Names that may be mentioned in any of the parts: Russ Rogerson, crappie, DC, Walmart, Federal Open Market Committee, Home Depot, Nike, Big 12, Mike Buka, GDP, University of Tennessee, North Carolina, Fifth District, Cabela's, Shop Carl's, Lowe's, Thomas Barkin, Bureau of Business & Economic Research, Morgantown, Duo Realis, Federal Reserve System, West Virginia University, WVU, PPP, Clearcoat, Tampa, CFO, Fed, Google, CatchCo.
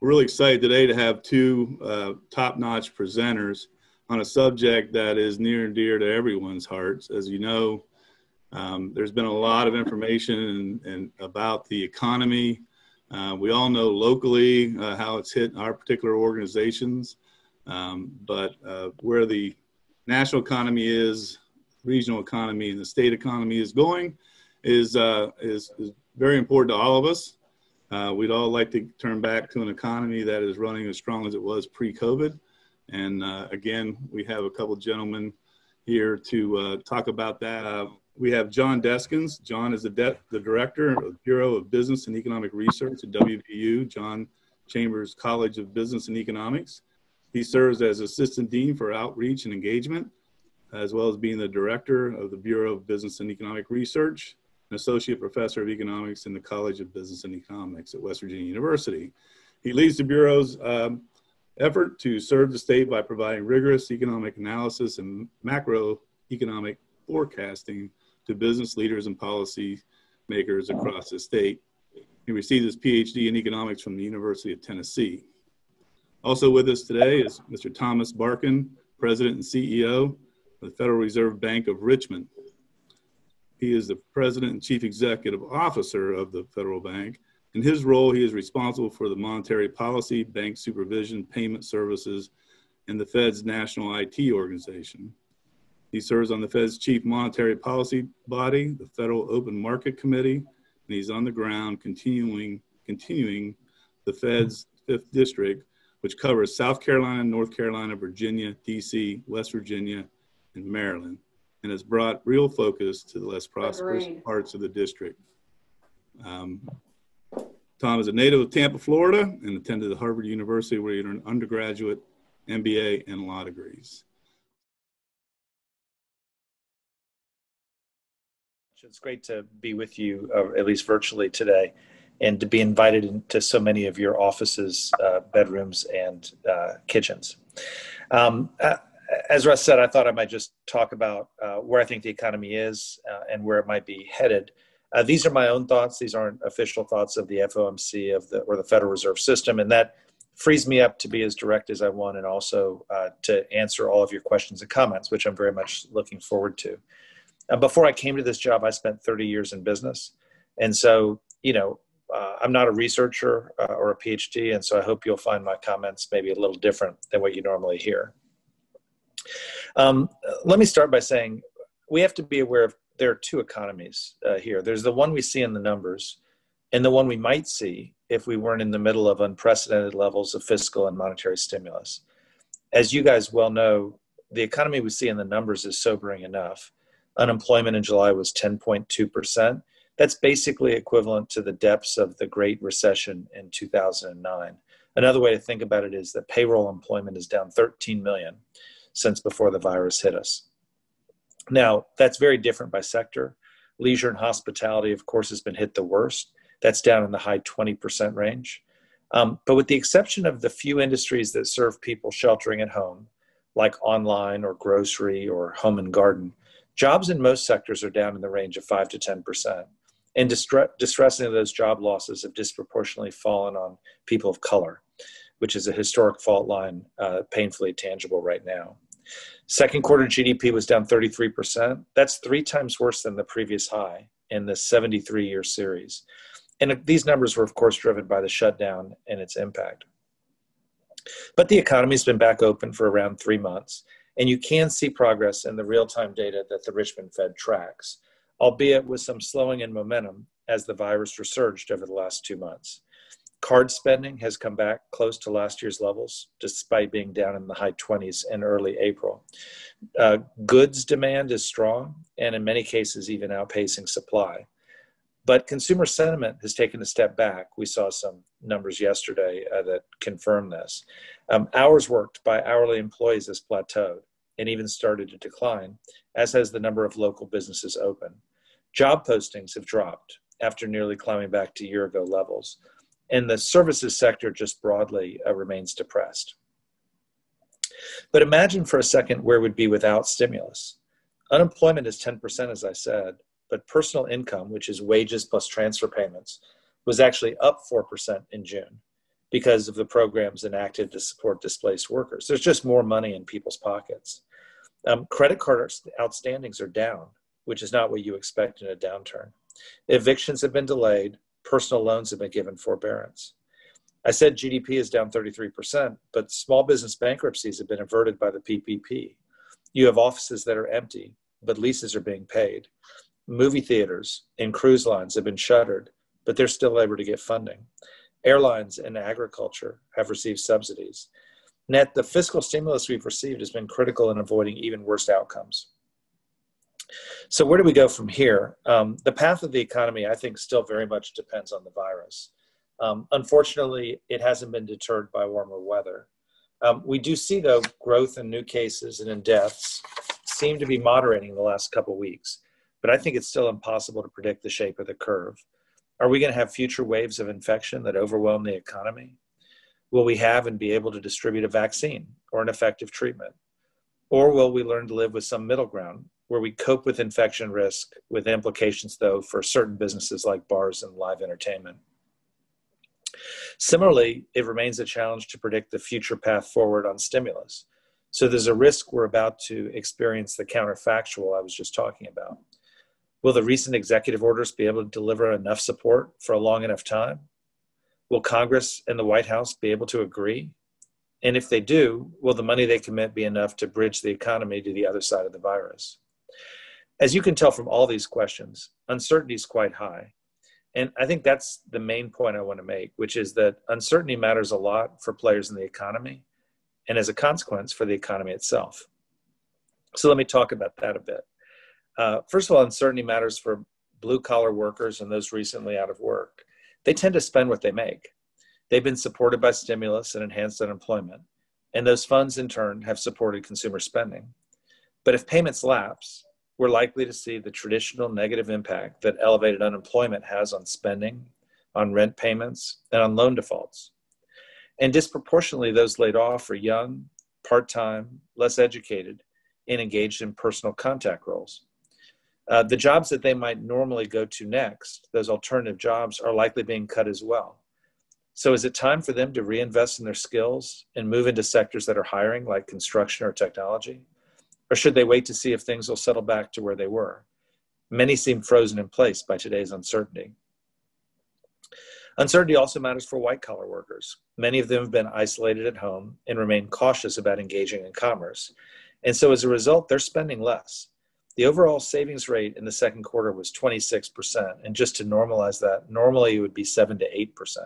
We're really excited today to have two top-notch presenters on a subject that is near and dear to everyone's hearts. As you know, there's been a lot of information and about the economy. We all know locally how it's hit our particular organizations, but where the national economy is, regional economy, and the state economy is going is very important to all of us. We'd all like to turn back to an economy that is running as strong as it was pre-COVID. And again, we have a couple gentlemen here to talk about that. We have John Deskins. John is the Director of the Bureau of Business and Economic Research at WVU, John Chambers College of Business and Economics. He serves as Assistant Dean for Outreach and Engagement, as well as being the Director of the Bureau of Business and Economic Research, an Associate Professor of Economics in the College of Business and Economics at West Virginia University. He leads the Bureau's effort to serve the state by providing rigorous economic analysis and macroeconomic forecasting to business leaders and policy makers across the state. He received his PhD in economics from the University of Tennessee. Also with us today is Mr. Thomas Barkin, President and CEO of the Federal Reserve Bank of Richmond. He is the President and Chief Executive Officer of the Federal Bank. In his role, he is responsible for the monetary policy, bank supervision, payment services, and the Fed's national IT organization. He serves on the Fed's chief monetary policy body, the Federal Open Market Committee, and he's on the ground continuing the Fed's 5th District, which covers South Carolina, North Carolina, Virginia, DC, West Virginia, and Maryland, and has brought real focus to the less prosperous parts of the district. Tom is a native of Tampa, Florida, and attended the Harvard University, where he earned an undergraduate, MBA, and law degrees. It's great to be with you, at least virtually today, and to be invited into so many of your offices, bedrooms, and kitchens. As Russ said, I thought I might just talk about where I think the economy is and where it might be headed. These are my own thoughts. These aren't official thoughts of the FOMC or the Federal Reserve System, and that frees me up to be as direct as I want and also to answer all of your questions and comments, which I'm very much looking forward to. Before I came to this job, I spent 30 years in business. And so, you know, I'm not a researcher or a PhD, and so I hope you'll find my comments maybe a little different than what you normally hear. Let me start by saying we have to be aware of there are two economies here. There's the one we see in the numbers and the one we might see if we weren't in the middle of unprecedented levels of fiscal and monetary stimulus. As you guys well know, the economy we see in the numbers is sobering enough. Unemployment in July was 10.2%. That's basically equivalent to the depths of the Great Recession in 2009. Another way to think about it is that payroll employment is down 13 million since before the virus hit us. Now, that's very different by sector. Leisure and hospitality, of course, has been hit the worst. That's down in the high 20% range. But with the exception of the few industries that serve people sheltering at home, like online or grocery or home and garden, jobs in most sectors are down in the range of 5 to 10%. And distressingly, those job losses have disproportionately fallen on people of color, which is a historic fault line, painfully tangible right now. Second quarter GDP was down 33%. That's 3 times worse than the previous high in the 73-year series. And these numbers were, of course, driven by the shutdown and its impact. But the economy's been back open for around 3 months. And you can see progress in the real-time data that the Richmond Fed tracks, albeit with some slowing in momentum as the virus resurged over the last 2 months. Card spending has come back close to last year's levels, despite being down in the high 20s in early April. Goods demand is strong, and in many cases, even outpacing supply. But consumer sentiment has taken a step back. We saw some numbers yesterday that confirm this. Hours worked by hourly employees has plateaued and even started to decline, as has the number of local businesses open. Job postings have dropped after nearly climbing back to year-ago levels. And the services sector just broadly remains depressed. But imagine for a second where we'd be without stimulus. Unemployment is 10%, as I said, but personal income, which is wages plus transfer payments, was actually up 4% in June because of the programs enacted to support displaced workers. There's just more money in people's pockets. Credit card outstandings are down, which is not what you expect in a downturn. Evictions have been delayed. Personal loans have been given forbearance. I said GDP is down 33%, but small business bankruptcies have been averted by the PPP. You have offices that are empty, but leases are being paid. Movie theaters and cruise lines have been shuttered, but they're still able to get funding. Airlines and agriculture have received subsidies. Net, the fiscal stimulus we've received has been critical in avoiding even worse outcomes. So where do we go from here? The path of the economy, I think, still very much depends on the virus. Unfortunately, it hasn't been deterred by warmer weather. We do see, though, growth in new cases and in deaths seem to be moderating the last couple weeks, but I think it's still impossible to predict the shape of the curve. Are we going to have future waves of infection that overwhelm the economy? Will we have and be able to distribute a vaccine or an effective treatment? Or will we learn to live with some middle ground where we cope with infection risk with implications, though, for certain businesses like bars and live entertainment? Similarly, it remains a challenge to predict the future path forward on stimulus. So there's a risk we're about to experience the counterfactual I was just talking about. Will the recent executive orders be able to deliver enough support for a long enough time? Will Congress and the White House be able to agree? And if they do, will the money they commit be enough to bridge the economy to the other side of the virus? As you can tell from all these questions, uncertainty is quite high. And I think that's the main point I want to make, which is that uncertainty matters a lot for players in the economy, and as a consequence for the economy itself. So let me talk about that a bit. First of all, uncertainty matters for blue-collar workers and those recently out of work. They tend to spend what they make. They've been supported by stimulus and enhanced unemployment, and those funds in turn have supported consumer spending. But if payments lapse, we're likely to see the traditional negative impact that elevated unemployment has on spending, on rent payments, and on loan defaults. And disproportionately, those laid off are young, part-time, less educated, and engaged in personal contact roles. The jobs that they might normally go to next, those alternative jobs, are likely being cut as well. So is it time for them to reinvest in their skills and move into sectors that are hiring, like construction or technology? Or should they wait to see if things will settle back to where they were? Many seem frozen in place by today's uncertainty. Uncertainty also matters for white-collar workers. Many of them have been isolated at home and remain cautious about engaging in commerce. And so as a result, they're spending less. The overall savings rate in the second quarter was 26%. And just to normalize that, normally it would be 7 to 8%.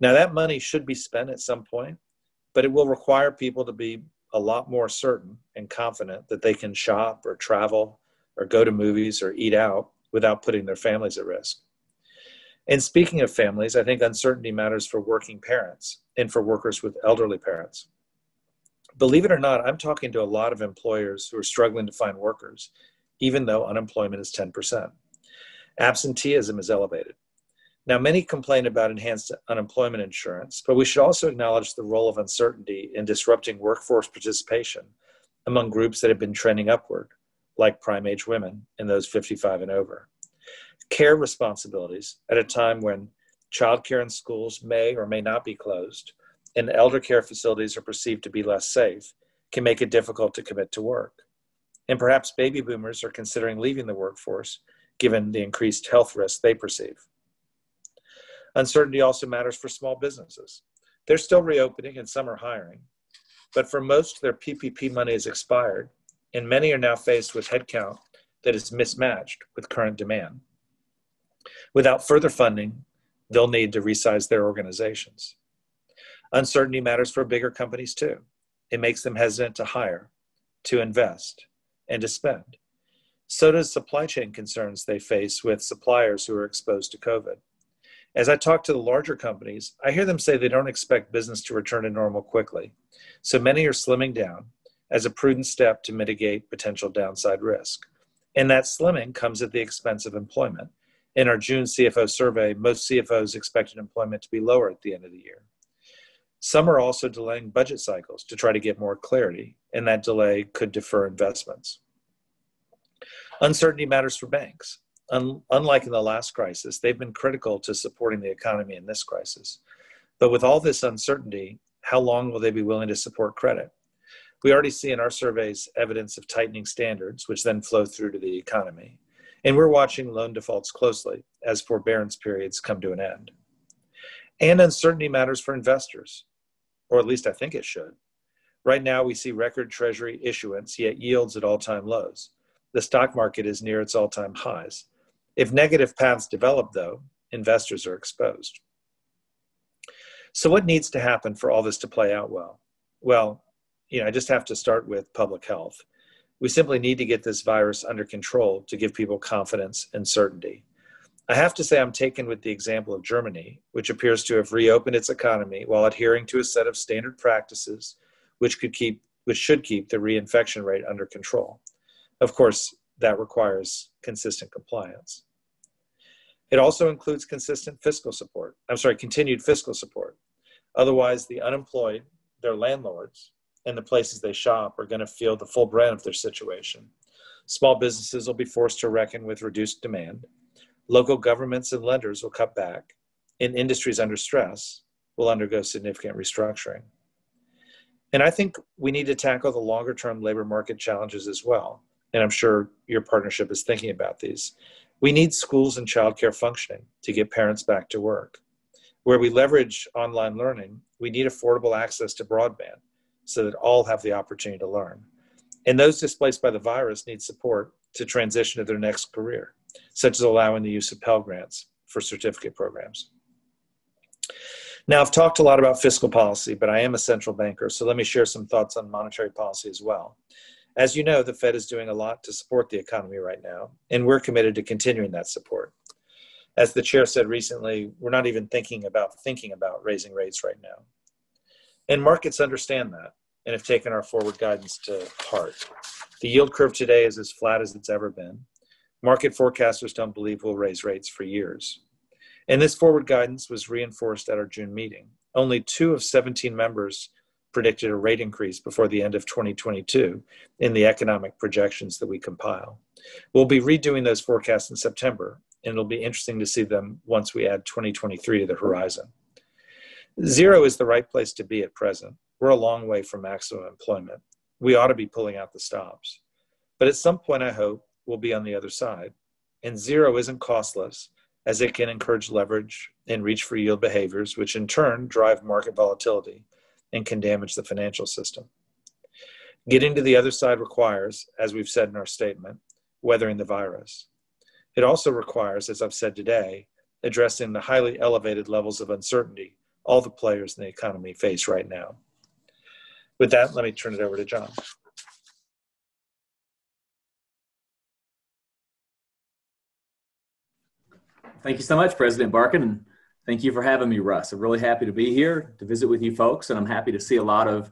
Now that money should be spent at some point, but it will require people to be a lot more certain and confident that they can shop or travel or go to movies or eat out without putting their families at risk. And speaking of families, I think uncertainty matters for working parents and for workers with elderly parents. Believe it or not, I'm talking to a lot of employers who are struggling to find workers, even though unemployment is 10%. Absenteeism is elevated. Now, many complain about enhanced unemployment insurance, but we should also acknowledge the role of uncertainty in disrupting workforce participation among groups that have been trending upward, like prime-age women and those 55 and over. Care responsibilities at a time when childcare and schools may or may not be closed, and elder care facilities are perceived to be less safe, can make it difficult to commit to work. And perhaps baby boomers are considering leaving the workforce, given the increased health risk they perceive. Uncertainty also matters for small businesses. They're still reopening and some are hiring, but for most, their PPP money has expired, and many are now faced with headcount that is mismatched with current demand. Without further funding, they'll need to resize their organizations. Uncertainty matters for bigger companies too. It makes them hesitant to hire, to invest, and to spend. So does supply chain concerns they face with suppliers who are exposed to COVID. As I talk to the larger companies, I hear them say they don't expect business to return to normal quickly. So many are slimming down as a prudent step to mitigate potential downside risk. And that slimming comes at the expense of employment. In our June CFO survey, most CFOs expected employment to be lower at the end of the year. Some are also delaying budget cycles to try to get more clarity, and that delay could defer investments. Uncertainty matters for banks. Unlike in the last crisis, they've been critical to supporting the economy in this crisis. But with all this uncertainty, how long will they be willing to support credit? We already see in our surveys evidence of tightening standards, which then flow through to the economy. And we're watching loan defaults closely as forbearance periods come to an end. And uncertainty matters for investors, or at least I think it should. Right now, we see record Treasury issuance, yet yields at all-time lows. The stock market is near its all-time highs. If negative paths develop, though, investors are exposed. So what needs to happen for all this to play out well? Well, I just have to start with public health. We simply need to get this virus under control to give people confidence and certainty. I have to say I'm taken with the example of Germany, which appears to have reopened its economy while adhering to a set of standard practices which should keep the reinfection rate under control. Of course, that requires consistent compliance. It also includes continued fiscal support. Otherwise, the unemployed, their landlords, and the places they shop are going to feel the full brunt of their situation. Small businesses will be forced to reckon with reduced demand. Local governments and lenders will cut back, and industries under stress will undergo significant restructuring. And I think we need to tackle the longer-term labor market challenges as well, and I'm sure your partnership is thinking about these. We need schools and childcare functioning to get parents back to work. Where we leverage online learning, we need affordable access to broadband so that all have the opportunity to learn. And those displaced by the virus need support to transition to their next career, such as allowing the use of Pell grants for certificate programs. Now, I've talked a lot about fiscal policy, but I am a central banker, so let me share some thoughts on monetary policy as well. As you know, the Fed is doing a lot to support the economy right now, and we're committed to continuing that support. As the chair said recently, we're not even thinking about raising rates right now. And markets understand that and have taken our forward guidance to heart. The yield curve today is as flat as it's ever been. Market forecasters don't believe we'll raise rates for years. And this forward guidance was reinforced at our June meeting. Only 2 of 17 members predicted a rate increase before the end of 2022 in the economic projections that we compile. We'll be redoing those forecasts in September, and it'll be interesting to see them once we add 2023 to the horizon. 0 is the right place to be at present. We're a long way from maximum employment. We ought to be pulling out the stops. But at some point, I hope, we'll be on the other side. And 0 isn't costless, as it can encourage leverage and reach for yield behaviors, which in turn drive market volatility and can damage the financial system. Getting to the other side requires, as we've said in our statement, weathering the virus. It also requires, as I've said today, addressing the highly elevated levels of uncertainty all the players in the economy face right now. With that, let me turn it over to John. Thank you so much, President Barkin, and thank you for having me, Russ. I'm really happy to be here to visit with you folks, and I'm happy to see a lot of,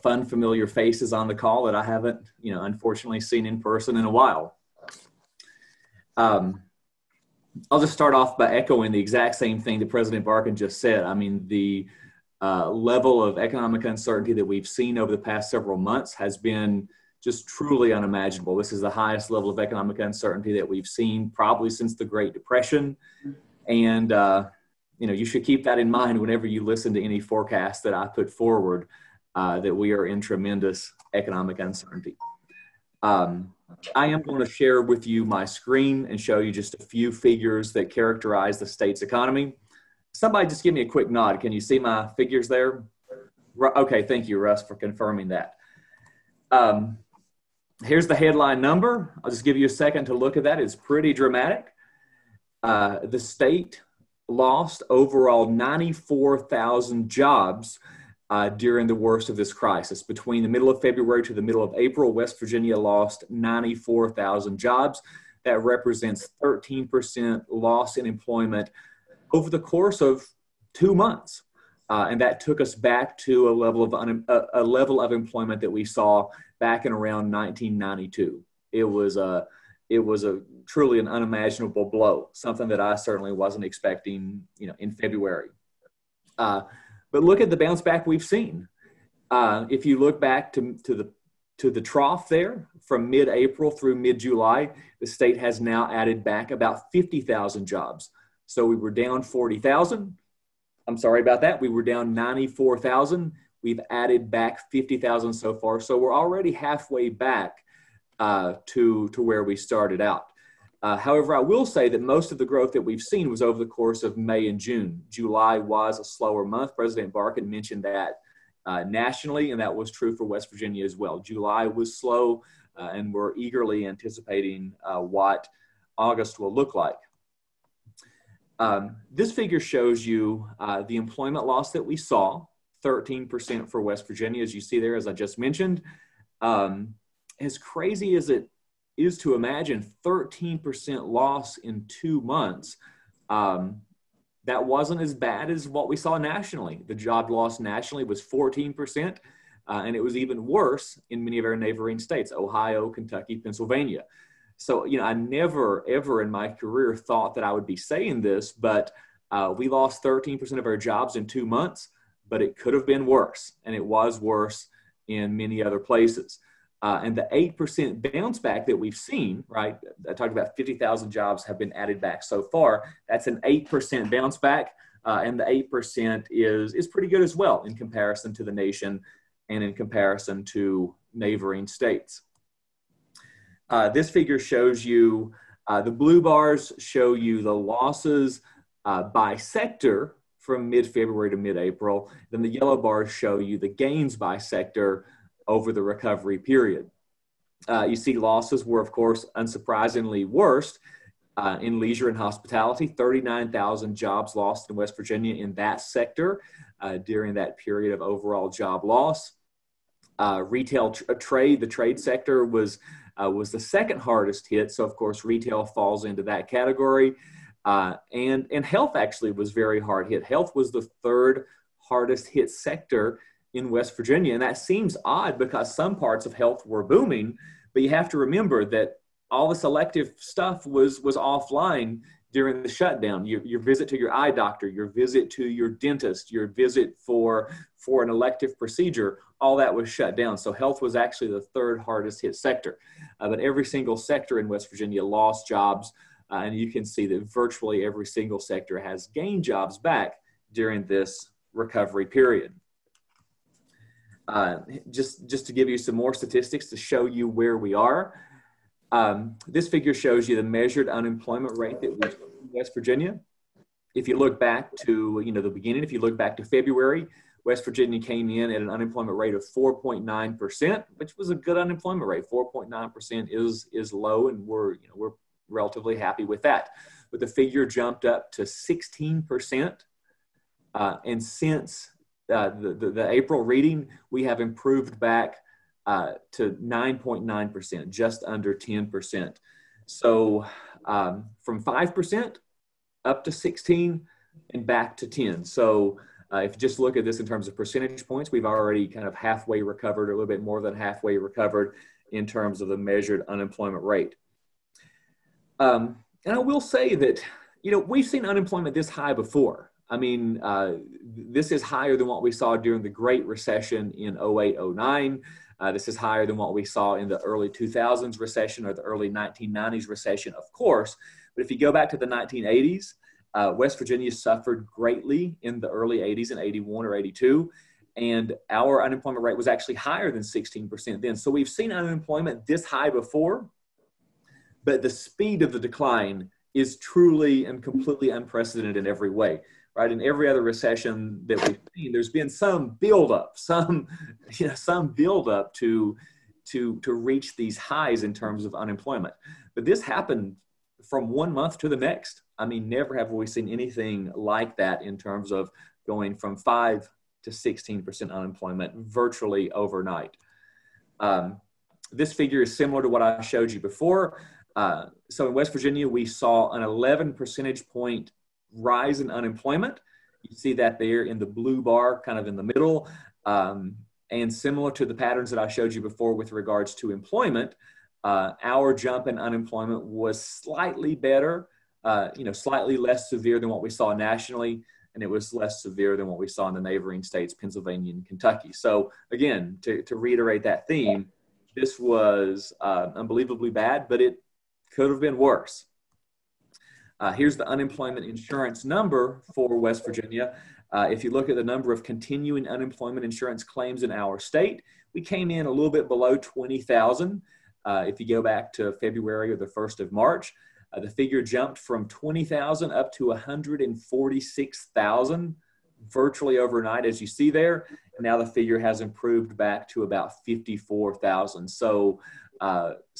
fun, familiar faces on the call that I haven't, unfortunately seen in person in a while. I'll just start off by echoing the exact same thing that President Barkin just said. I mean, the level of economic uncertainty that we've seen over the past several months has been just truly unimaginable. This is the highest level of economic uncertainty that we've seen probably since the Great Depression. And, you should keep that in mind whenever you listen to any forecast that I put forward, that we are in tremendous economic uncertainty. I am going to share with you my screen and show you just a few figures that characterize the state's economy. Somebody just give me a quick nod. Can you see my figures there? Okay, thank you, Russ, for confirming that. Here's the headline number. I'll just give you a second to look at that. It's pretty dramatic. The state lost overall 94,000 jobs during the worst of this crisis. Between the middle of February to the middle of April, West Virginia lost 94,000 jobs. That represents 13% loss in employment over the course of 2 months. And that took us back to a level of employment that we saw back in around 1992. It was truly an unimaginable blow, something that I certainly wasn't expecting, in February. But look at the bounce back we've seen. If you look back to the trough there, from mid-April through mid-July, the state has now added back about 50,000 jobs. So we were down 40,000. I'm sorry about that. We were down 94,000. We've added back 50,000 so far. So we're already halfway back to where we started out. However, I will say that most of the growth that we've seen was over the course of May and June. July was a slower month. President Barkin mentioned that nationally, and that was true for West Virginia as well. July was slow, and we're eagerly anticipating what August will look like. This figure shows you the employment loss that we saw, 13% for West Virginia, as you see there, as I just mentioned. As crazy as it is to imagine, 13% loss in 2 months, that wasn't as bad as what we saw nationally. The job loss nationally was 14%, and it was even worse in many of our neighboring states, Ohio, Kentucky, Pennsylvania. So, you know, I never, ever in my career thought that I would be saying this, but we lost 13% of our jobs in 2 months, but it could have been worse, and it was worse in many other places. And the 8% bounce back that we've seen, right? I talked about 50,000 jobs have been added back so far. That's an 8% bounce back. And the 8% is pretty good as well in comparison to the nation and in comparison to neighboring states. This figure shows you, the blue bars show you the losses by sector from mid-February to mid-April. Then the yellow bars show you the gains by sector over the recovery period. You see losses were, of course, unsurprisingly worst in leisure and hospitality. 39,000 jobs lost in West Virginia in that sector during that period of overall job loss. Retail trade, the trade sector was the second hardest hit. So, of course, retail falls into that category. And health actually was very hard hit. Health was the third hardest hit sector in West Virginia. And that seems odd because some parts of health were booming, but you have to remember that all this elective stuff was offline during the shutdown. Your visit to your eye doctor, your visit to your dentist, your visit for an elective procedure, all that was shut down. So health was actually the third hardest hit sector. But every single sector in West Virginia lost jobs. And you can see that virtually every single sector has gained jobs back during this recovery period. Just to give you some more statistics to show you where we are. This figure shows you the measured unemployment rate that we saw in West Virginia. If you look back to, you know, the beginning, if you look back to February, West Virginia came in at an unemployment rate of 4.9%, which was a good unemployment rate. 4.9% is low, and we're, you know, we're relatively happy with that. But the figure jumped up to 16%, and since the April reading, we have improved back to 9.9%, just under 10%. So from 5% up to 16 and back to 10. So if you just look at this in terms of percentage points, we've already kind of halfway recovered, a little bit more than halfway recovered in terms of the measured unemployment rate. And I will say that, you know, we've seen unemployment this high before. I mean, this is higher than what we saw during the Great Recession in 08-09. This is higher than what we saw in the early 2000s recession or the early 1990s recession, of course. But if you go back to the 1980s, West Virginia suffered greatly in the early 80s in 81 or 82. And our unemployment rate was actually higher than 16% then. So we've seen unemployment this high before, but the speed of the decline is truly and completely unprecedented in every way. Right, in every other recession that we've seen, there's been some buildup, some buildup to reach these highs in terms of unemployment. But this happened from one month to the next. I mean, never have we seen anything like that in terms of going from 5 to 16% unemployment virtually overnight. This figure is similar to what I showed you before. So in West Virginia, we saw an 11 percentage point rise in unemployment. You see that there in the blue bar, kind of in the middle. And similar to the patterns that I showed you before with regards to employment, our jump in unemployment was slightly better, you know, slightly less severe than what we saw nationally. And it was less severe than what we saw in the neighboring states, Pennsylvania and Kentucky. So again, to reiterate that theme, this was unbelievably bad, but it could have been worse. Here's the unemployment insurance number for West Virginia. If you look at the number of continuing unemployment insurance claims in our state, we came in a little bit below 20,000. If you go back to February or the 1st of March, the figure jumped from 20,000 up to 146,000 virtually overnight, as you see there. And now the figure has improved back to about 54,000. So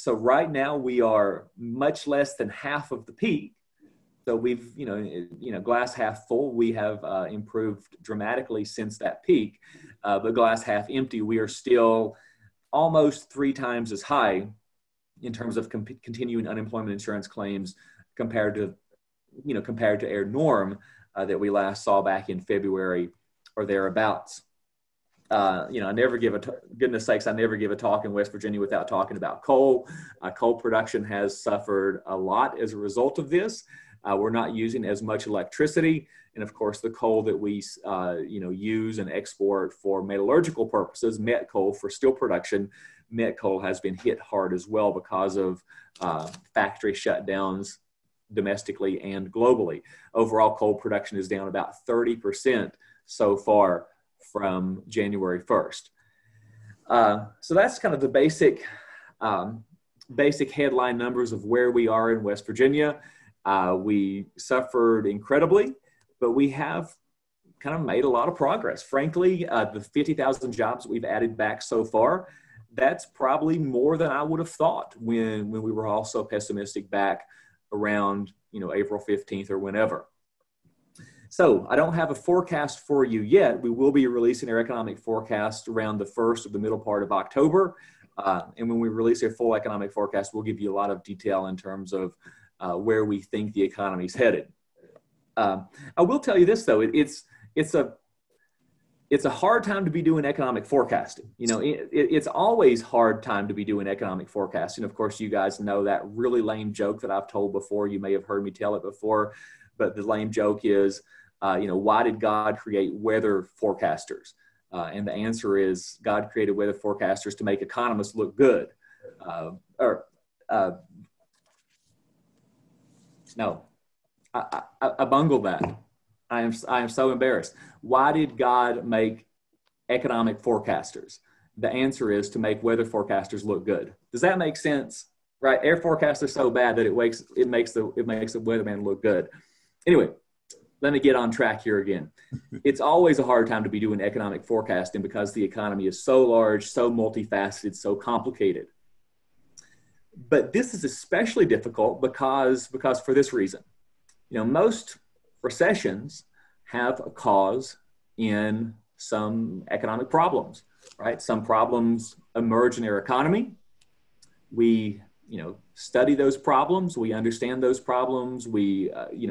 right now we are much less than half of the peak. So we've, glass half full, we have improved dramatically since that peak, but glass half empty, we are still almost 3 times as high in terms of continuing unemployment insurance claims compared to our norm that we last saw back in February or thereabouts. Goodness sakes, I never give a talk in West Virginia without talking about coal. Coal production has suffered a lot as a result of this. We're not using as much electricity. And of course, the coal that we use and export for metallurgical purposes, met coal for steel production, met coal has been hit hard as well because of factory shutdowns domestically and globally. Overall, coal production is down about 30% so far from January 1st. So that's kind of the basic headline numbers of where we are in West Virginia. We suffered incredibly, but we have kind of made a lot of progress. Frankly, the 50,000 jobs we've added back so far, that's probably more than I would have thought when we were all so pessimistic back around April 15th or whenever. So I don't have a forecast for you yet. We will be releasing our economic forecast around the first or the middle part of October. And when we release our full economic forecast, we'll give you a lot of detail in terms of where we think the economy is headed. I will tell you this though, it's a hard time to be doing economic forecasting. It's always hard time to be doing economic forecasting. Of course, you guys know that really lame joke that I've told before. You may have heard me tell it before, but the lame joke is, why did God create weather forecasters? And the answer is God created weather forecasters to make economists look good. I bungled that. I am so embarrassed. Why did God make economic forecasters? The answer is to make weather forecasters look good. Does that make sense? Right? Air forecasts are so bad that it makes the weatherman look good. Anyway, let me get on track here again. It's always a hard time to be doing economic forecasting because the economy is so large, so multifaceted, so complicated. But this is especially difficult because for this reason, most recessions have a cause in some economic problems, right? Some problems emerge in our economy. We, study those problems. We understand those problems. We,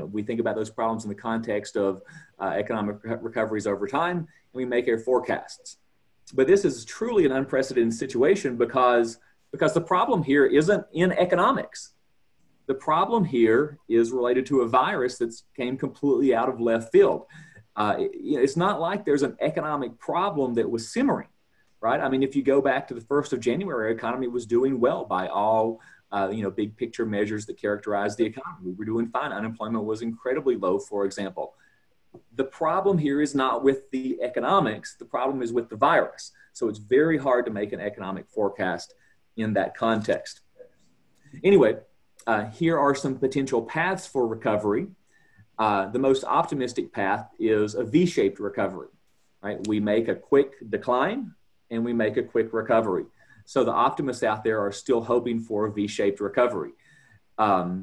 we think about those problems in the context of economic recoveries over time, and we make our forecasts. But this is truly an unprecedented situation because the problem here isn't in economics. The problem here is related to a virus that came completely out of left field. It's not like there's an economic problem that was simmering, right? I mean, if you go back to the 1st of January, our economy was doing well by all, big picture measures that characterize the economy. We were doing fine. Unemployment was incredibly low, for example. The problem here is not with the economics. The problem is with the virus. So it's very hard to make an economic forecast in that context. Anyway, here are some potential paths for recovery. The most optimistic path is a V-shaped recovery, right? We make a quick decline and we make a quick recovery. So the optimists out there are still hoping for a V-shaped recovery. As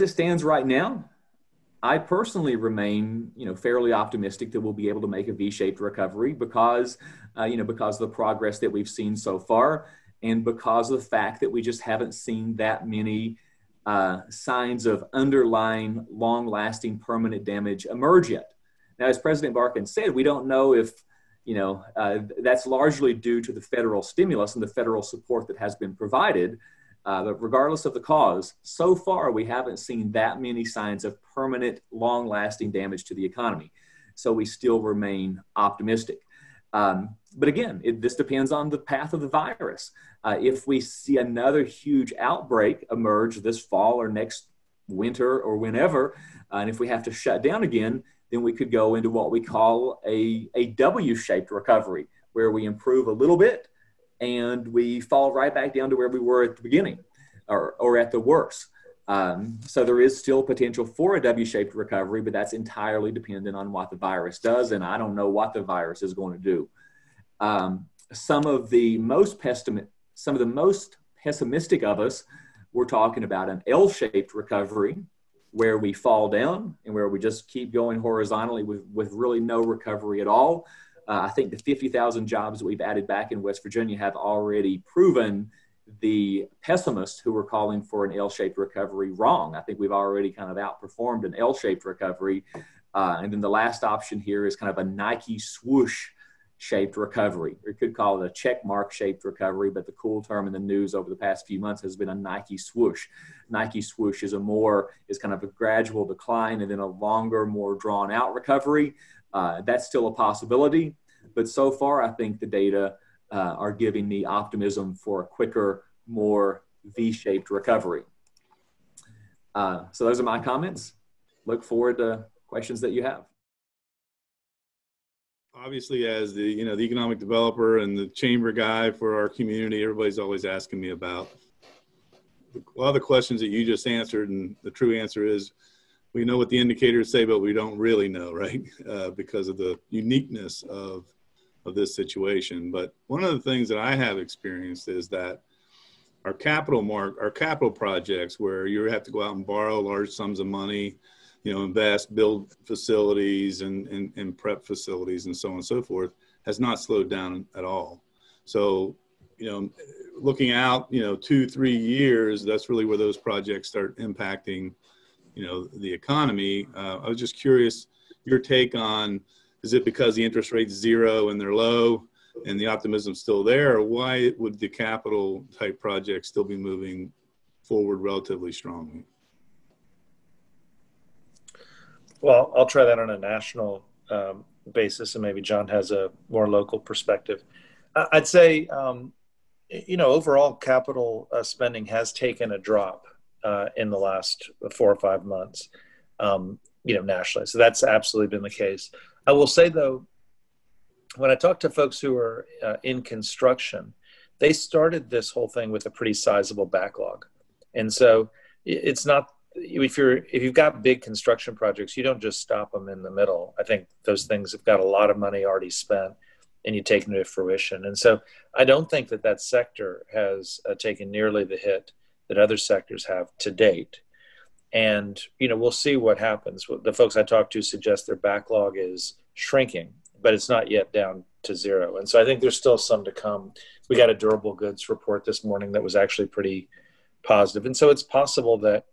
it stands right now, I personally remain, fairly optimistic that we'll be able to make a V-shaped recovery because of the progress that we've seen so far, and because of the fact that we just haven't seen that many signs of underlying, long-lasting, permanent damage emerge yet. Now, as President Barkin said, we don't know if, that's largely due to the federal stimulus and the federal support that has been provided. But regardless of the cause, so far we haven't seen that many signs of permanent, long-lasting damage to the economy. So we still remain optimistic. But again, this depends on the path of the virus. If we see another huge outbreak emerge this fall or next winter or whenever, and if we have to shut down again, then we could go into what we call a W-shaped recovery, where we improve a little bit and we fall right back down to where we were at the beginning or at the worst. So there is still potential for a W-shaped recovery, but that's entirely dependent on what the virus does. And I don't know what the virus is going to do. Some of the most pessimistic of us were talking about an L-shaped recovery, where we fall down and where we just keep going horizontally with really no recovery at all. I think the 50,000 jobs that we've added back in West Virginia have already proven the pessimists who were calling for an L-shaped recovery wrong. I think we've already kind of outperformed an L-shaped recovery. And then the last option here is kind of a Nike swoosh shaped recovery. We could call it a check mark shaped recovery, but the cool term in the news over the past few months has been a Nike swoosh. Nike swoosh is kind of a gradual decline and then a longer, more drawn out recovery. That's still a possibility, but so far I think the data are giving me optimism for a quicker, more V-shaped recovery. So those are my comments. Look forward to questions that you have. Obviously, as the economic developer and the chamber guy for our community, everybody's always asking me about a lot of the questions that you just answered. And the true answer is, we know what the indicators say, but we don't really know, right? Because of the uniqueness of this situation. But one of the things that I have experienced is that our capital projects, where you have to go out and borrow large sums of money, invest, build facilities and prep facilities and so on and so forth, has not slowed down at all. So, looking out, 2-3 years, that's really where those projects start impacting, the economy. I was just curious, your take on, is it because the interest rate's zero and they're low and the optimism's still there? Or why would the capital type projects still be moving forward relatively strongly? Well, I'll try that on a national basis, and maybe John has a more local perspective. I'd say, overall capital spending has taken a drop in the last 4 or 5 months, nationally. So that's absolutely been the case. I will say, though, when I talk to folks who are in construction, they started this whole thing with a pretty sizable backlog. And so it's not, if you've got big construction projects, you don't just stop them in the middle. I think those things have got a lot of money already spent and you take them to fruition. And so I don't think that sector has taken nearly the hit that other sectors have to date. And, we'll see what happens. The folks I talk to suggest their backlog is shrinking, but it's not yet down to zero. And so I think there's still some to come. We got a durable goods report this morning that was actually pretty positive. And so it's possible that,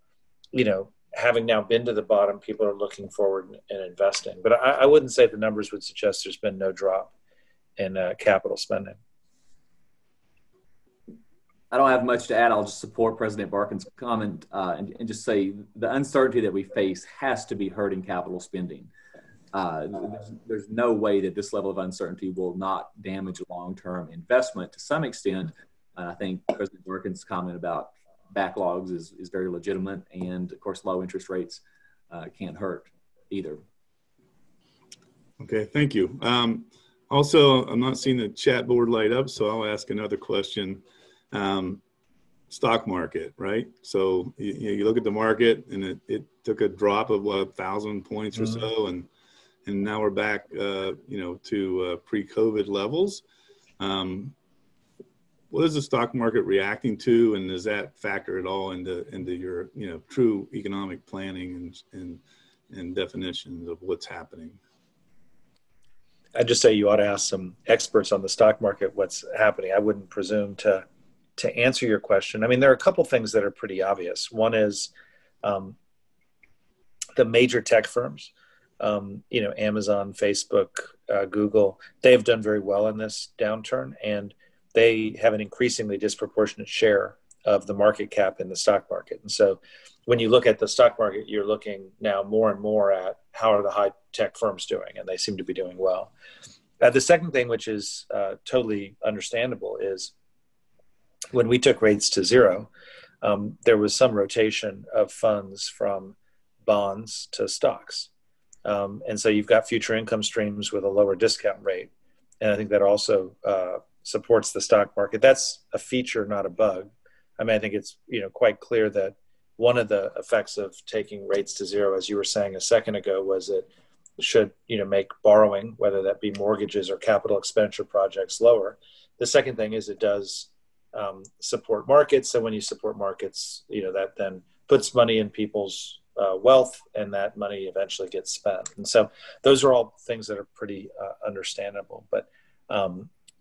having now been to the bottom, people are looking forward and investing. But I wouldn't say the numbers would suggest there's been no drop in capital spending. I don't have much to add. I'll just support President Barkin's comment and just say the uncertainty that we face has to be hurting capital spending. There's no way that this level of uncertainty will not damage long-term investment to some extent. I think President Barkin's comment about backlogs is very legitimate, and of course low interest rates can't hurt either. Okay, thank you. Also, I'm not seeing the chat board light up, so I'll ask another question. Stock market, right? So you look at the market and it took a drop of 1,000 points or so, and now we're back to pre-COVID levels. What is the stock market reacting to, and does that factor at all into your true economic planning and definitions of what's happening? I'd just say you ought to ask some experts on the stock market what's happening. I wouldn't presume to answer your question. I mean, there are a couple things that are pretty obvious. One is the major tech firms, Amazon, Facebook, Google, they've done very well in this downturn, and they have an increasingly disproportionate share of the market cap in the stock market. And so when you look at the stock market, you're looking now more and more at how are the high tech firms doing, and they seem to be doing well. The second thing, which is totally understandable, is when we took rates to zero, there was some rotation of funds from bonds to stocks. And so you've got future income streams with a lower discount rate. And I think that also supports the stock market. That's a feature, not a bug. I mean, I think it's, you know, quite clear that one of the effects of taking rates to zero, as you were saying a second ago, was it should, you know, make borrowing, whether that be mortgages or capital expenditure projects, lower. The second thing is it does support markets. So when you support markets, you know, that then puts money in people's wealth, and that money eventually gets spent. And so those are all things that are pretty understandable. But,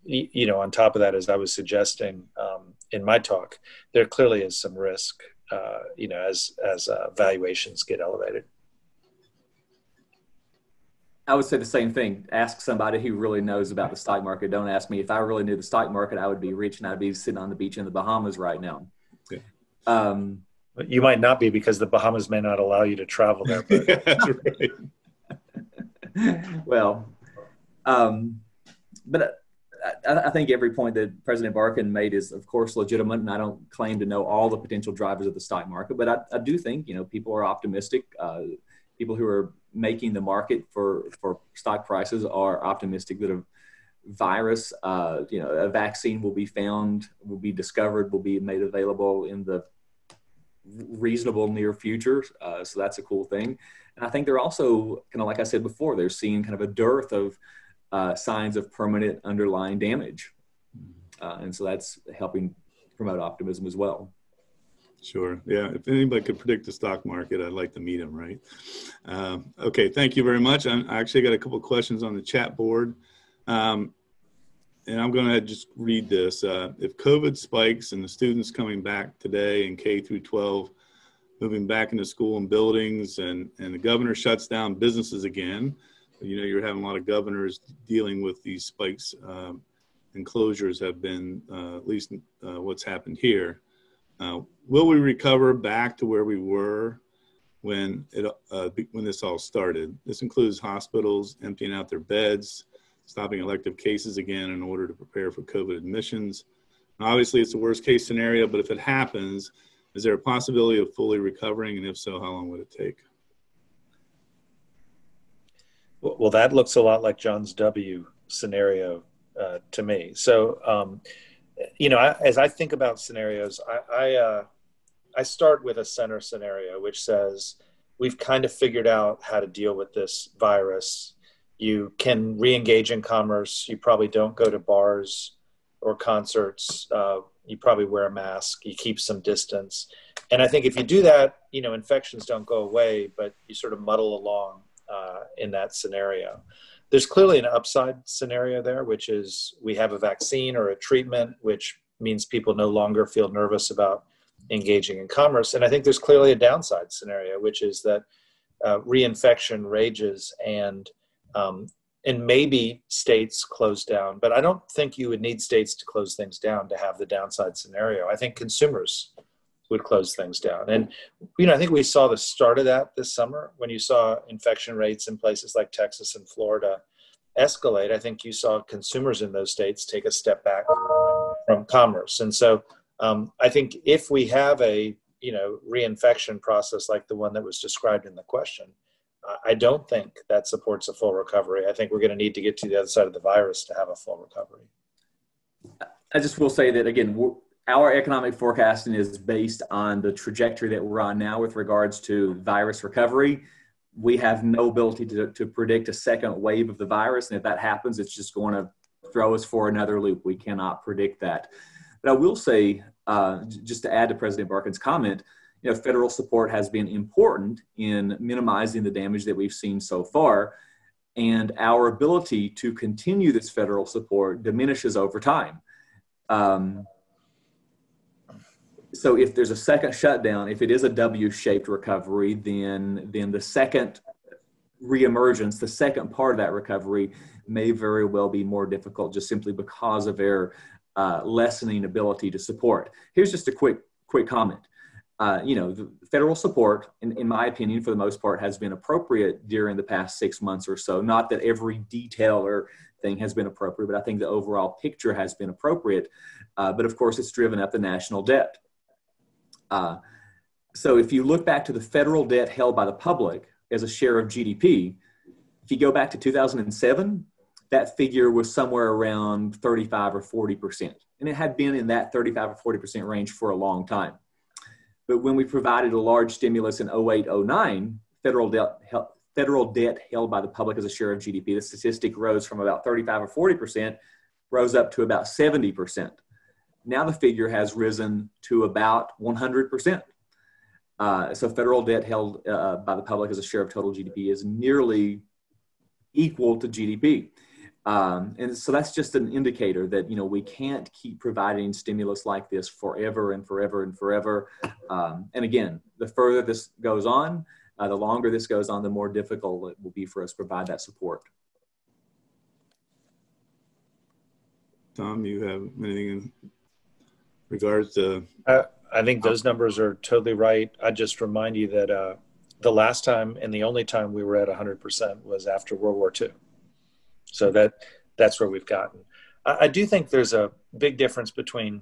you know, on top of that, as I was suggesting in my talk, there clearly is some risk, you know, as valuations get elevated. I would say the same thing. Ask somebody who really knows about the stock market. Don't ask me. If I really knew the stock market, I would be rich and I'd be sitting on the beach in the Bahamas right now. Yeah. You might not be, because the Bahamas may not allow you to travel there. But. Right. Well, but I think every point that President Barkin made is, of course, legitimate, and I don't claim to know all the potential drivers of the stock market, but I do think, you know, people are optimistic. People who are making the market for stock prices are optimistic that a virus, you know, a vaccine will be found, will be discovered, will be made available in the reasonable near future. So that's a cool thing. And I think they're also, kind of like I said before, they're seeing kind of a dearth of signs of permanent underlying damage. And so that's helping promote optimism as well. Sure. Yeah. If anybody could predict the stock market, I'd like to meet him, right? Okay. Thank you very much. I actually got a couple of questions on the chat board. And I'm going to just read this. If COVID spikes and the students coming back today in K through 12, moving back into school and buildings, and the governor shuts down businesses again, you know, you're having a lot of governors dealing with these spikes, and closures have been, at least what's happened here. Will we recover back to where we were when this all started? This includes hospitals emptying out their beds, stopping elective cases again in order to prepare for COVID admissions. And obviously, it's the worst case scenario, but if it happens, is there a possibility of fully recovering? And if so, how long would it take? Well, that looks a lot like John's W scenario to me. So, you know, as I think about scenarios, I start with a center scenario, which says we've kind of figured out how to deal with this virus. You can re-engage in commerce. You probably don't go to bars or concerts. You probably wear a mask. You keep some distance. And I think if you do that, you know, infections don't go away, but you sort of muddle along in that scenario. There's clearly an upside scenario there, which is we have a vaccine or a treatment, which means people no longer feel nervous about engaging in commerce. And I think there's clearly a downside scenario, which is that reinfection rages and maybe states close down, but I don't think you would need states to close things down to have the downside scenario. I think consumers would close things down. And, you know, I think we saw the start of that this summer when you saw infection rates in places like Texas and Florida escalate. I think you saw consumers in those states take a step back from commerce. And so I think if we have a, you know, reinfection process like the one that was described in the question, I don't think that supports a full recovery. I think we're going to need to get to the other side of the virus to have a full recovery. I just will say that, again, our economic forecasting is based on the trajectory that we're on now with regards to virus recovery. We have no ability to predict a second wave of the virus. And if that happens, it's just going to throw us for another loop. We cannot predict that. But I will say, just to add to President Barkin's comment, you know, federal support has been important in minimizing the damage that we've seen so far, and our ability to continue this federal support diminishes over time. So if there's a second shutdown, if it is a W-shaped recovery, then the second reemergence, the second part of that recovery may very well be more difficult just simply because of their lessening ability to support. Here's just a quick comment. You know, the federal support, in my opinion, for the most part, has been appropriate during the past 6 months or so. Not that every detail or thing has been appropriate, but I think the overall picture has been appropriate. But of course, it's driven up the national debt. So if you look back to the federal debt held by the public as a share of GDP, If you go back to 2007, that figure was somewhere around 35 or 40%. And it had been in that 35 or 40% range for a long time. But when we provided a large stimulus in 08, 09, federal debt held by the public as a share of GDP, the statistic rose from about 35 or 40%, rose up to about 70%. Now the figure has risen to about 100%. So federal debt held by the public as a share of total GDP is nearly equal to GDP. And so that's just an indicator that, you know, we can't keep providing stimulus like this forever and forever and forever. And again, the further this goes on, the longer this goes on, the more difficult it will be for us to provide that support. Tom, you have anything in regards to? I think those numbers are totally right. I just remind you that the last time and the only time we were at 100% was after World War II. So that's where we've gotten. I do think there's a big difference between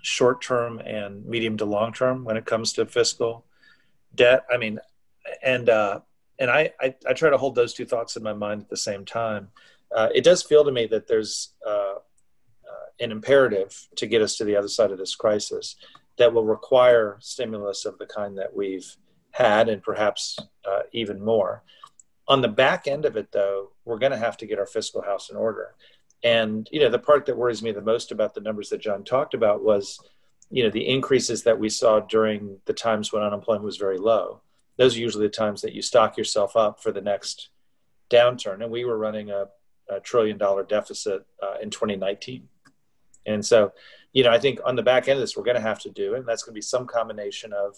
short-term and medium to long-term when it comes to fiscal debt. I mean, and I try to hold those two thoughts in my mind at the same time. It does feel to me that there's an imperative to get us to the other side of this crisis that will require stimulus of the kind that we've had, and perhaps even more. On the back end of it, though, we're going to have to get our fiscal house in order. And, you know, the part that worries me the most about the numbers that John talked about was, you know, the increases that we saw during the times when unemployment was very low. Those are usually the times that you stock yourself up for the next downturn. And we were running a $1 trillion deficit in 2019. And so, you know, I think on the back end of this, we're going to have to do, and that's going to be some combination of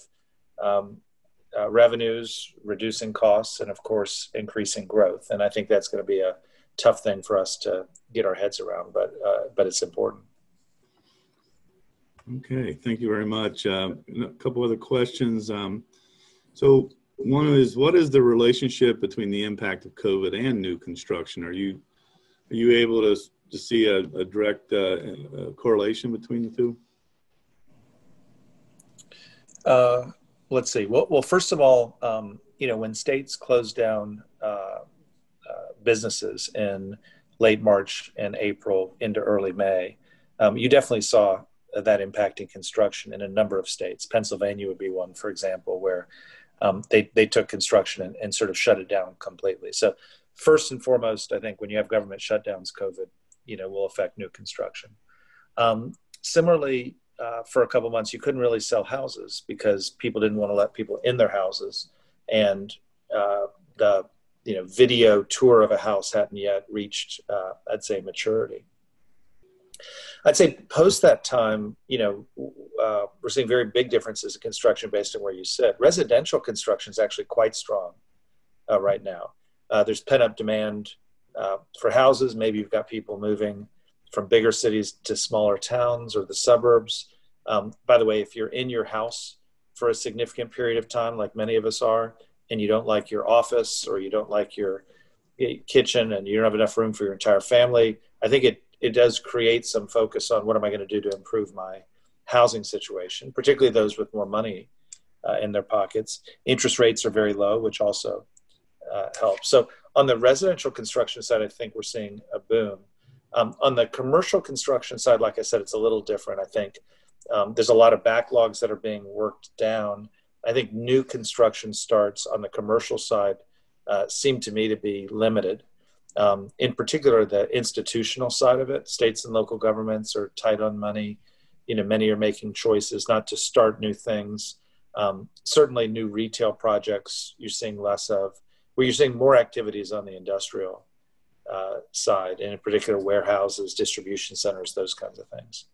revenues, reducing costs, and of course, increasing growth. And I think that's going to be a tough thing for us to get our heads around, but it's important. Okay, thank you very much. A couple other questions. So one is, what is the relationship between the impact of COVID and new construction? Are you able to see a direct correlation between the two? Let's see. Well, first of all, you know, when states closed down businesses in late March and April into early May, you definitely saw that impacting construction in a number of states. Pennsylvania would be one, for example, where they took construction and sort of shut it down completely. So first and foremost, I think when you have government shutdowns, COVID, you know, will affect new construction. Similarly, for a couple months, you couldn't really sell houses because people didn't want to let people in their houses, and the, you know, video tour of a house hadn't yet reached, I'd say, maturity. I'd say post that time, you know, we're seeing very big differences in construction based on where you sit. Residential construction is actually quite strong right now. There's pent-up demand for houses. Maybe you've got people moving from bigger cities to smaller towns or the suburbs. By the way, if you're in your house for a significant period of time, like many of us are, and you don't like your office or you don't like your kitchen and you don't have enough room for your entire family, I think it does create some focus on what am I going to do to improve my housing situation, particularly those with more money in their pockets. Interest rates are very low, which also helps. So on the residential construction side, I think we're seeing a boom. On the commercial construction side, like I said, it's a little different. I think there's a lot of backlogs that are being worked down. I think new construction starts on the commercial side seem to me to be limited. In particular, the institutional side of it, states and local governments are tight on money. You know, many are making choices not to start new things. Certainly new retail projects you're seeing less of, where you're seeing more activities on the industrial side, and in particular warehouses, distribution centers, those kinds of things.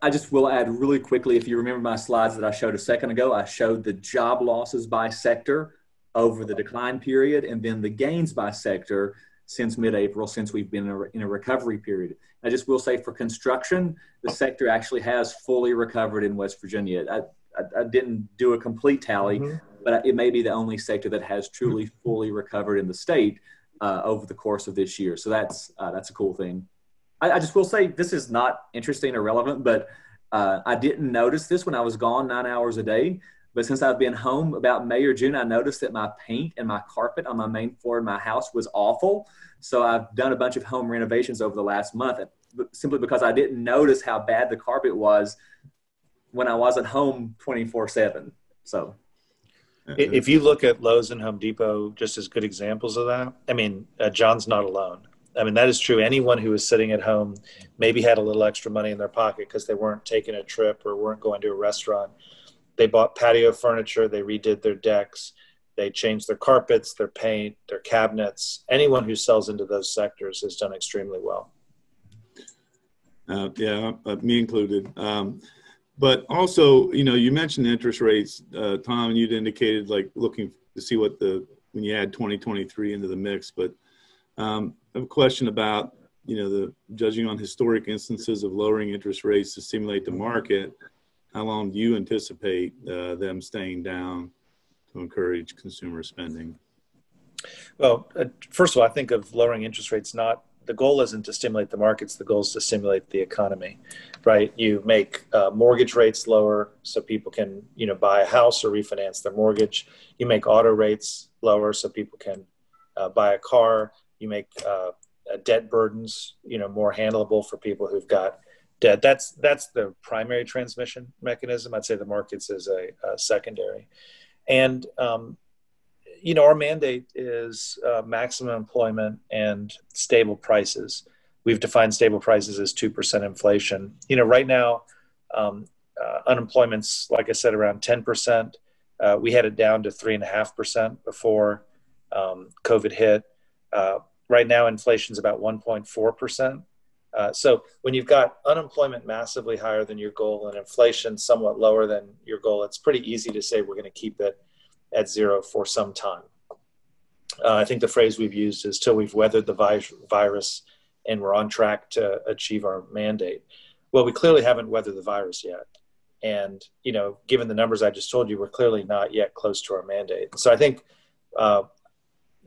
I just will add really quickly, if you remember my slides that I showed a second ago, I showed the job losses by sector over the decline period and then the gains by sector since mid-April, since we've been in a recovery period. I just will say for construction, the sector actually has fully recovered in West Virginia. I didn't do a complete tally, but it may be the only sector that has truly fully recovered in the state over the course of this year. So that's a cool thing. I just will say this is not interesting or relevant, but I didn't notice this when I was gone 9 hours a day, But since I've been home about May or June, I noticed that my paint and my carpet on my main floor in my house was awful. So I've done a bunch of home renovations over the last month, simply because I didn't notice how bad the carpet was when I wasn't home 24/7. So if you look at Lowe's and Home Depot just as good examples of that, I mean, John's not alone. I mean, that is true. Anyone who is sitting at home maybe had a little extra money in their pocket because they weren't taking a trip or weren't going to a restaurant. They bought patio furniture, they redid their decks, they changed their carpets, their paint, their cabinets. Anyone who sells into those sectors has done extremely well. Yeah, me included. But also, you know, you mentioned interest rates, Tom, and you'd indicated like looking to see what when you add 2023 into the mix. But I have a question about, you know, judging on historic instances of lowering interest rates to stimulate the market. How long do you anticipate them staying down to encourage consumer spending? Well, first of all, I think of lowering interest rates the goal isn't to stimulate the markets, the goal is to stimulate the economy, right? You make mortgage rates lower so people can, you know, buy a house or refinance their mortgage. You make auto rates lower so people can buy a car. You make debt burdens, you know, more handleable for people who've got debt. That's the primary transmission mechanism. I'd say the markets is a secondary. And, you know, our mandate is maximum employment and stable prices. We've defined stable prices as 2% inflation. You know, right now, unemployment's, like I said, around 10%. We had it down to 3.5% before COVID hit. Right now, inflation's about 1.4%. So when you've got unemployment massively higher than your goal and inflation somewhat lower than your goal, it's pretty easy to say we're going to keep it at zero for some time. I think the phrase we've used is till we've weathered the virus and we're on track to achieve our mandate. Well, we clearly haven't weathered the virus yet. And, you know, given the numbers I just told you, we're clearly not yet close to our mandate. So I think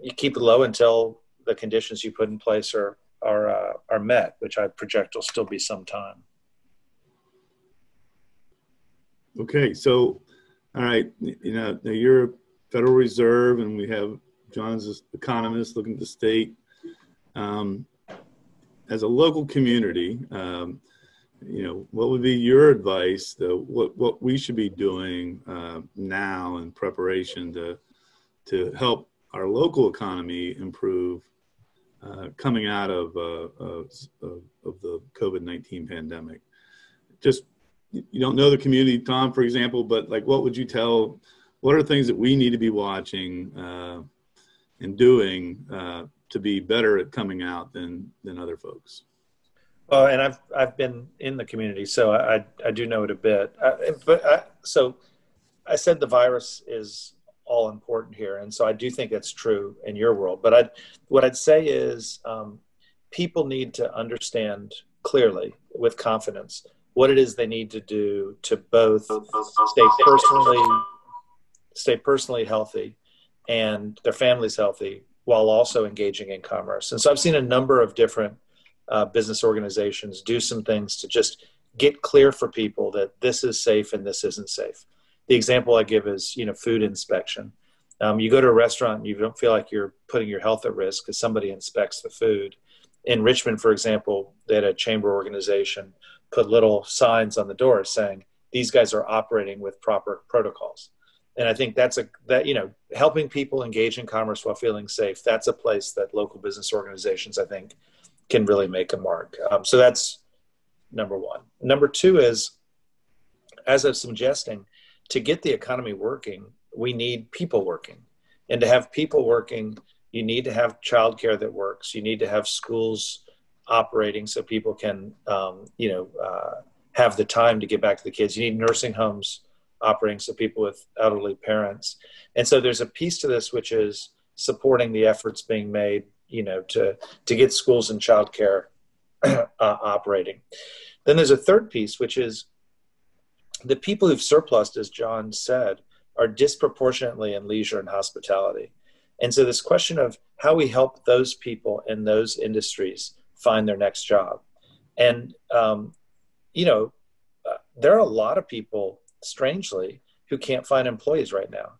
you keep it low until the conditions you put in place are met, which I project will still be some time. Okay, so, all right, you know, you're a Federal Reserve, and we have John's an economist looking at the state. As a local community, you know, what would be your advice, what we should be doing now in preparation to help our local economy improve coming out of the COVID-19 pandemic? Just, you don't know the community, Tom, for example, but like, what would you tell, what are things that we need to be watching and doing to be better at coming out than other folks? Well, and I've been in the community, so I do know it a bit. So I said the virus is all important here. And so I do think that's true in your world. But what I'd say is people need to understand clearly with confidence what it is they need to do to both stay personally healthy and their families healthy while also engaging in commerce. And so I've seen a number of different business organizations do some things to just get clear for people that this is safe and this isn't safe. The example I give is, you know, food inspection. You go to a restaurant and you don't feel like you're putting your health at risk because somebody inspects the food. In Richmond, for example, they had a chamber organization put little signs on the door saying, these guys are operating with proper protocols. And I think that, you know, helping people engage in commerce while feeling safe, that's a place that local business organizations, I think, can really make a mark. So that's number one. Number two is, as I'm suggesting, to get the economy working, we need people working. And to have people working, you need to have childcare that works. You need to have schools operating so people can, you know, have the time to get back to the kids. You need nursing homes operating so people with elderly parents. And so there's a piece to this, which is supporting the efforts being made, you know, to get schools and childcare operating. Then there's a third piece, which is, the people who've surplused, as John said, are disproportionately in leisure and hospitality. And so this question of how we help those people in those industries find their next job. And, you know, there are a lot of people, strangely, who can't find employees right now.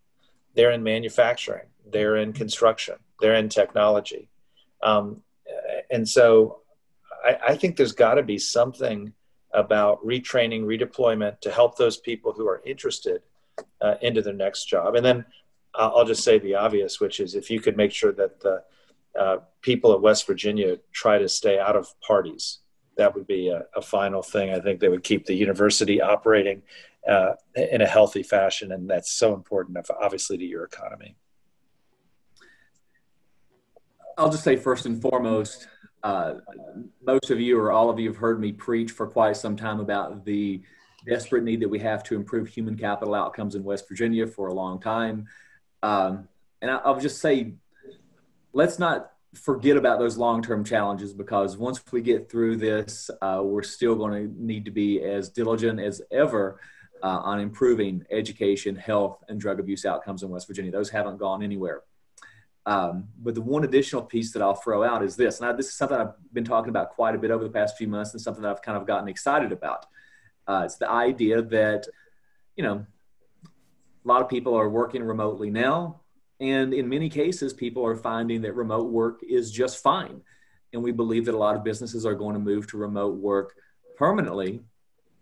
They're in manufacturing, they're in construction, they're in technology. And so I think there's got to be something about retraining, redeployment to help those people who are interested into their next job. And then I'll just say the obvious, which is if you could make sure that the people of West Virginia try to stay out of parties, that would be a final thing. I think they would keep the university operating in a healthy fashion. And that's so important, obviously, to your economy. I'll just say first and foremost, most of you or all of you have heard me preach for quite some time about the desperate need that we have to improve human capital outcomes in West Virginia for a long time. And I'll just say, let's not forget about those long-term challenges, because once we get through this, we're still going to need to be as diligent as ever on improving education, health, and drug abuse outcomes in West Virginia. Those haven't gone anywhere. But the one additional piece that I'll throw out is this, and this is something I've been talking about quite a bit over the past few months and something that I've kind of gotten excited about. It's the idea that, you know, a lot of people are working remotely now, and in many cases, people are finding that remote work is just fine. And we believe that a lot of businesses are going to move to remote work permanently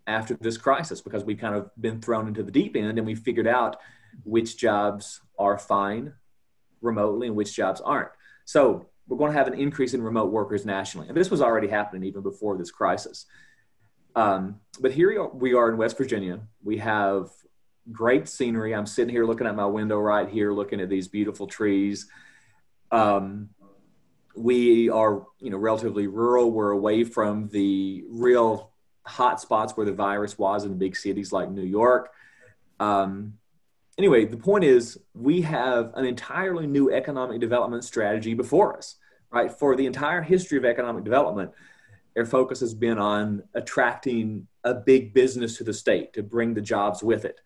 after this crisis, because we've kind of been thrown into the deep end and we figured out which jobs are fine remotely and which jobs aren't. So we're going to have an increase in remote workers nationally. And this was already happening even before this crisis. But here we are in West Virginia. We have great scenery. I'm sitting here looking at my window right here, looking at these beautiful trees. We are, you know, relatively rural. We're away from the real hot spots where the virus was in the big cities like New York. Anyway, the point is we have an entirely new economic development strategy before us, right? For the entire history of economic development, their focus has been on attracting a big business to the state to bring the jobs with it.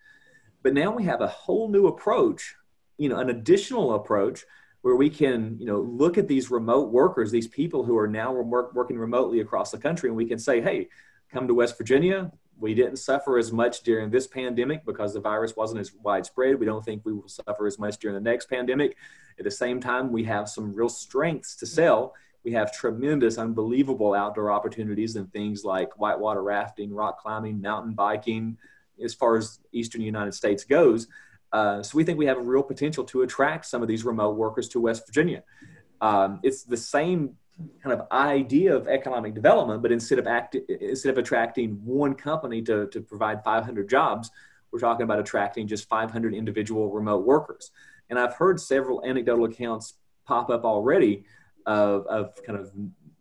But now we have a whole new approach, you know, an additional approach where we can, you know, look at these remote workers, these people who are now working remotely across the country, and we can say, hey, come to West Virginia. We didn't suffer as much during this pandemic because the virus wasn't as widespread. We don't think we will suffer as much during the next pandemic. At the same time, we have some real strengths to sell. We have tremendous, unbelievable outdoor opportunities in things like whitewater rafting, rock climbing, mountain biking, as far as Eastern United States goes. So we think we have a real potential to attract some of these remote workers to West Virginia. It's the same kind of idea of economic development, but instead of attracting one company to provide 500 jobs, we're talking about attracting just 500 individual remote workers. And I've heard several anecdotal accounts pop up already of kind of,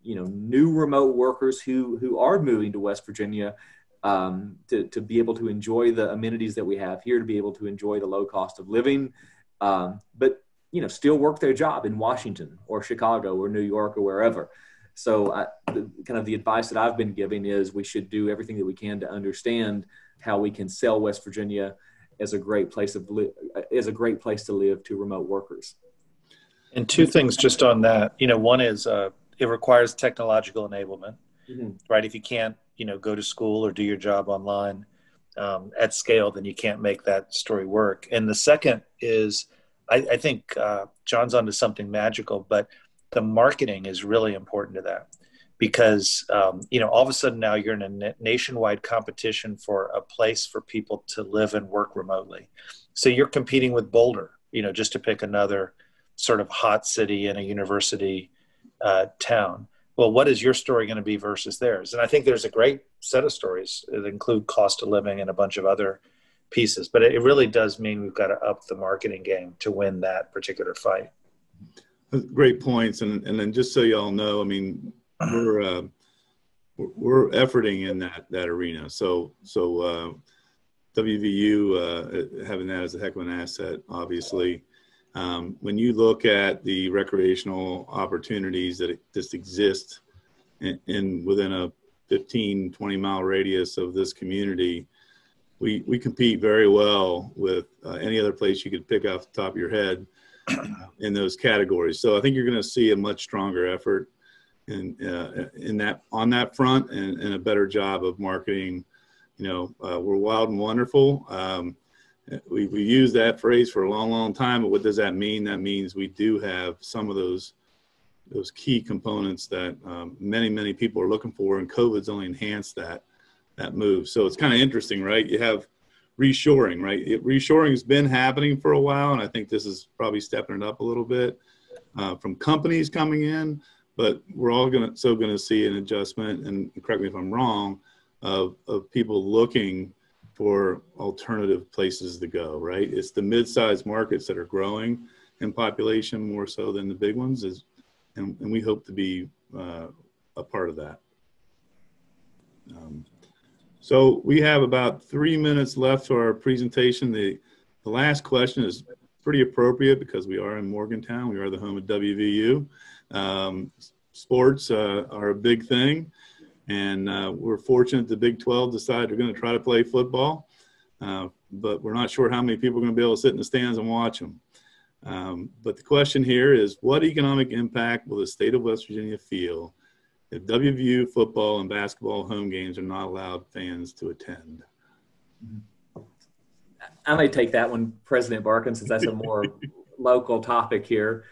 you know, new remote workers who are moving to West Virginia to be able to enjoy the amenities that we have here, to be able to enjoy the low cost of living, but, you know, still work their job in Washington or Chicago or New York or wherever. So kind of the advice that I've been giving is we should do everything that we can to understand how we can sell West Virginia as a great place to live to remote workers. And two things just on that, you know, one is it requires technological enablement, mm-hmm. right? If you can't, you know, go to school or do your job online at scale, then you can't make that story work. And the second is, I think John's onto something magical, but the marketing is really important to that, because, you know, all of a sudden now you're in a nationwide competition for a place for people to live and work remotely. So you're competing with Boulder, you know, just to pick another sort of hot city in a university town. Well, what is your story going to be versus theirs? And I think there's a great set of stories that include cost of living and a bunch of other pieces, but it really does mean we've got to up the marketing game to win that particular fight. Great points. And then just so y'all know, I mean, we're efforting in that arena. So WVU, having that as a heck of an asset, obviously. When you look at the recreational opportunities that just exist within a 15, 20 mile radius of this community, we compete very well with any other place you could pick off the top of your head in those categories. So I think you're going to see a much stronger effort on that front, and a better job of marketing. You know, we're wild and wonderful. We've used that phrase for a long, long time, but what does that mean? That means we do have some of those key components that many, many people are looking for, and COVID's only enhanced that move. So it's kind of interesting, right? You have reshoring, right? Reshoring has been happening for a while, and I think this is probably stepping it up a little bit from companies coming in, but we're all going to see an adjustment, and correct me if I'm wrong, of people looking for alternative places to go, right? It's the mid-sized markets that are growing in population more so than the big ones, and we hope to be a part of that. So we have about 3 minutes left for our presentation. The last question is pretty appropriate because we are in Morgantown. We are the home of WVU. Sports are a big thing. And we're fortunate the Big 12 decided they're going to try to play football, but we're not sure how many people are going to be able to sit in the stands and watch them. But the question here is, what economic impact will the state of West Virginia feel if WVU football and basketball home games are not allowed fans to attend? I may take that one, President Barkin, since that's a more local topic here.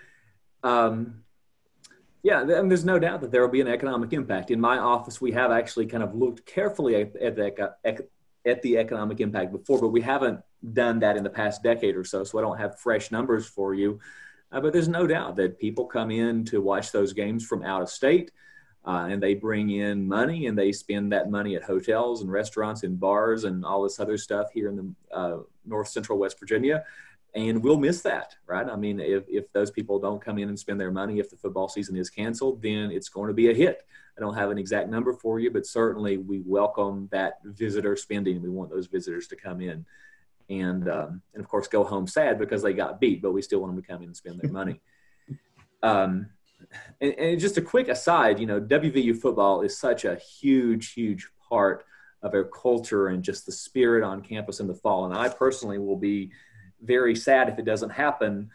Yeah, and there's no doubt that there will be an economic impact. In my office, we have actually kind of looked carefully at the economic impact before, but we haven't done that in the past decade or so, so I don't have fresh numbers for you. But there's no doubt that people come in to watch those games from out of state, and they bring in money, and they spend that money at hotels and restaurants and bars and all this other stuff here in the north central West Virginia. And we'll miss that, right? I mean, if those people don't come in and spend their money, if the football season is canceled, then it's going to be a hit. I don't have an exact number for you, but certainly we welcome that visitor spending. We want those visitors to come in and of course, go home sad because they got beat, but we still want them to come in and spend their money. And just a quick aside, you know, WVU football is such a huge, huge part of our culture and just the spirit on campus in the fall. And I personally will be very sad if it doesn't happen,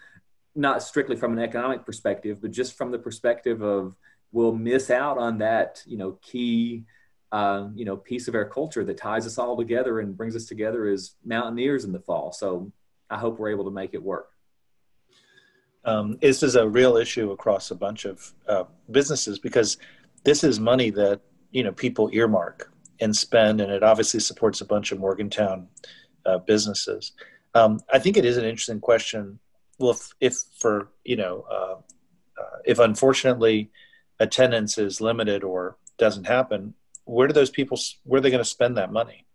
not strictly from an economic perspective, but just from the perspective of we'll miss out on that, you know, key, you know, piece of our culture that ties us all together and brings us together as Mountaineers in the fall. So I hope we're able to make it work. This is a real issue across a bunch of businesses because this is money that, you know, people earmark and spend, and it obviously supports a bunch of Morgantown businesses. I think it is an interesting question. Well, if unfortunately attendance is limited or doesn't happen, where are they going to spend that money?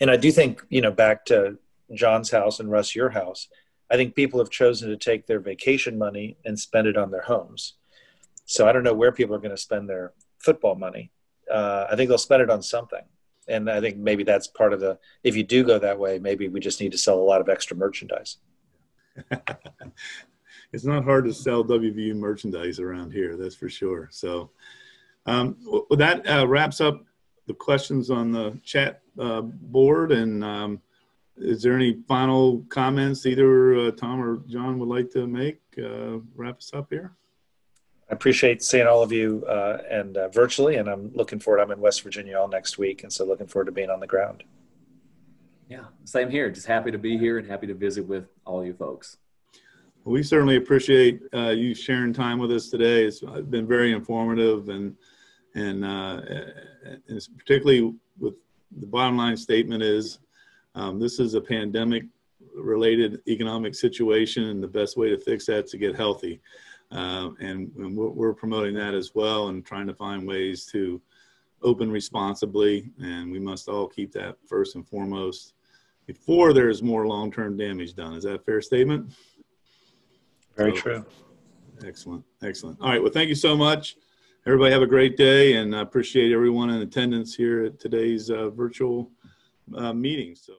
And I do think, you know, back to John's house and Russ, your house, I think people have chosen to take their vacation money and spend it on their homes. So I don't know where people are going to spend their football money. I think they'll spend it on something. And I think maybe that's part of the, if you do go that way, maybe we just need to sell a lot of extra merchandise. It's not hard to sell WVU merchandise around here, that's for sure. So that wraps up the questions on the chat board. And is there any final comments either Tom or John would like to make? Wrap us up here. I appreciate seeing all of you and virtually, and I'm looking forward. I'm in West Virginia all next week, and so looking forward to being on the ground. Yeah, same here. Just happy to be here and happy to visit with all you folks. Well, we certainly appreciate you sharing time with us today. It's been very informative, and particularly with the bottom line statement is this is a pandemic-related economic situation, and the best way to fix that is to get healthy. And we're promoting that as well and trying to find ways to open responsibly. And we must all keep that first and foremost before there is more long-term damage done. Is that a fair statement? Very true. Excellent. Excellent. All right. Well, thank you so much. Everybody have a great day, and I appreciate everyone in attendance here at today's virtual meeting. So.